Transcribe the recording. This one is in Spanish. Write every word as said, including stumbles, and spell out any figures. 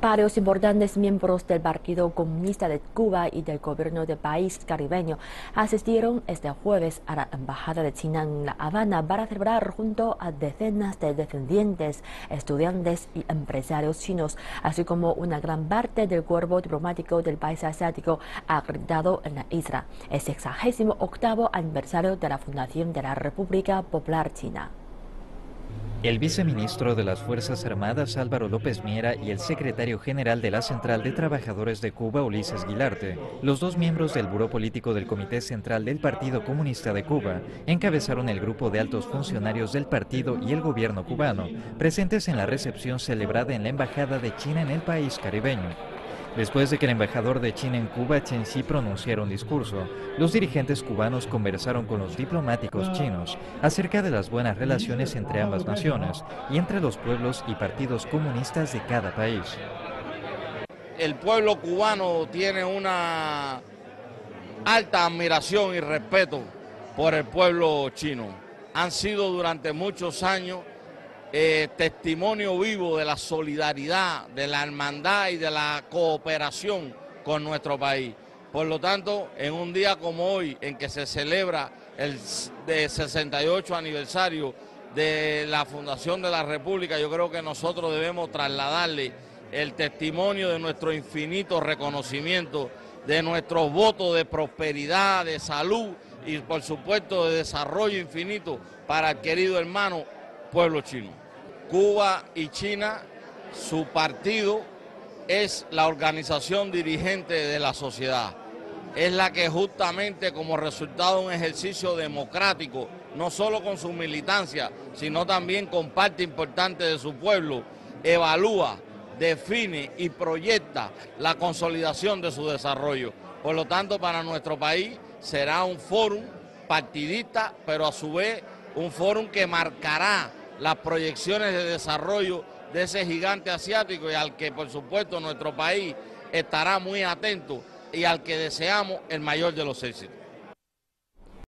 Varios importantes miembros del Partido Comunista de Cuba y del gobierno del país caribeño asistieron este jueves a la Embajada de China en La Habana para celebrar junto a decenas de descendientes, estudiantes y empresarios chinos, así como una gran parte del cuerpo diplomático del país asiático acreditado en la isla. El sexagésimo octavo aniversario de la fundación de la República Popular China. El viceministro de las Fuerzas Armadas Álvaro López Miera y el secretario general de la Central de Trabajadores de Cuba Ulises Guilarte, los dos miembros del Buró Político del Comité Central del Partido Comunista de Cuba, encabezaron el grupo de altos funcionarios del partido y el gobierno cubano, presentes en la recepción celebrada en la Embajada de China en el país caribeño. Después de que el embajador de China en Cuba, Chen Xi, pronunciara un discurso, los dirigentes cubanos conversaron con los diplomáticos chinos acerca de las buenas relaciones entre ambas naciones y entre los pueblos y partidos comunistas de cada país. El pueblo cubano tiene una alta admiración y respeto por el pueblo chino. Han sido durante muchos años Eh, testimonio vivo de la solidaridad, de la hermandad y de la cooperación con nuestro país. Por lo tanto, en un día como hoy, en que se celebra el de sesenta y ocho aniversario de la fundación de la República, yo creo que nosotros debemos trasladarle el testimonio de nuestro infinito reconocimiento, de nuestros votos de prosperidad, de salud y, por supuesto, de desarrollo infinito para el querido hermano pueblo chino. Cuba y China, su partido es la organización dirigente de la sociedad. Es la que justamente como resultado de un ejercicio democrático, no solo con su militancia, sino también con parte importante de su pueblo, evalúa, define y proyecta la consolidación de su desarrollo. Por lo tanto, para nuestro país será un foro partidista, pero a su vez un foro que marcará las proyecciones de desarrollo de ese gigante asiático y al que, por supuesto, nuestro país estará muy atento y al que deseamos el mayor de los éxitos.